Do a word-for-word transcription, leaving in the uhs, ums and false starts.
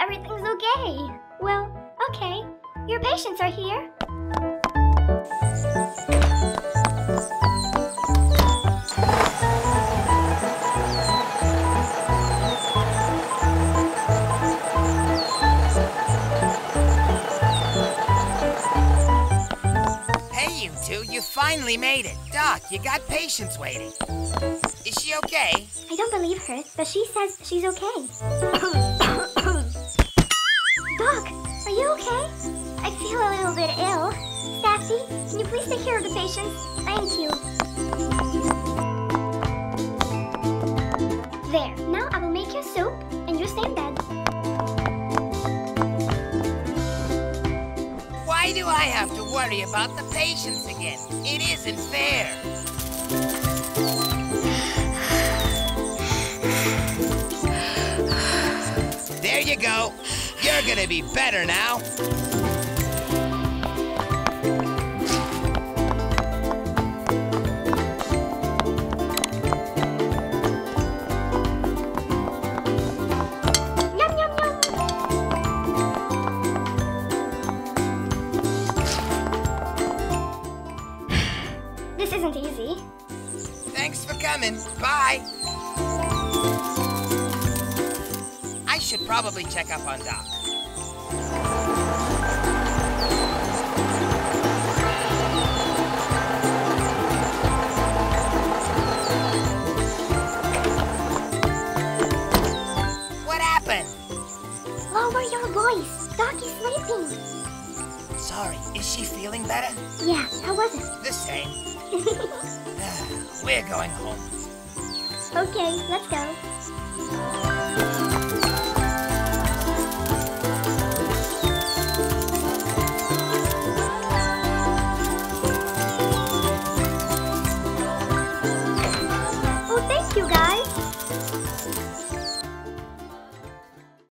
everything's okay. Well, okay. Your patients are here. Hey, you two, you finally made it. Doc, you got patients waiting. Is she okay? I don't believe her, but she says she's okay. Doc, are you okay? I feel a little bit ill. Sassy, can you please take care of the patients? Thank you. There, now I will make your soup, and you'll stay in bed. Why do I have to worry about the patients again? It isn't fair. There you go. You're gonna be better now. This isn't easy. Thanks for coming. Bye. I should probably check up on Doc. What happened? Lower your voice. Doc is sleeping. Sorry, is she feeling better? Yeah, how was it? The same. We're going home. Okay, let's go.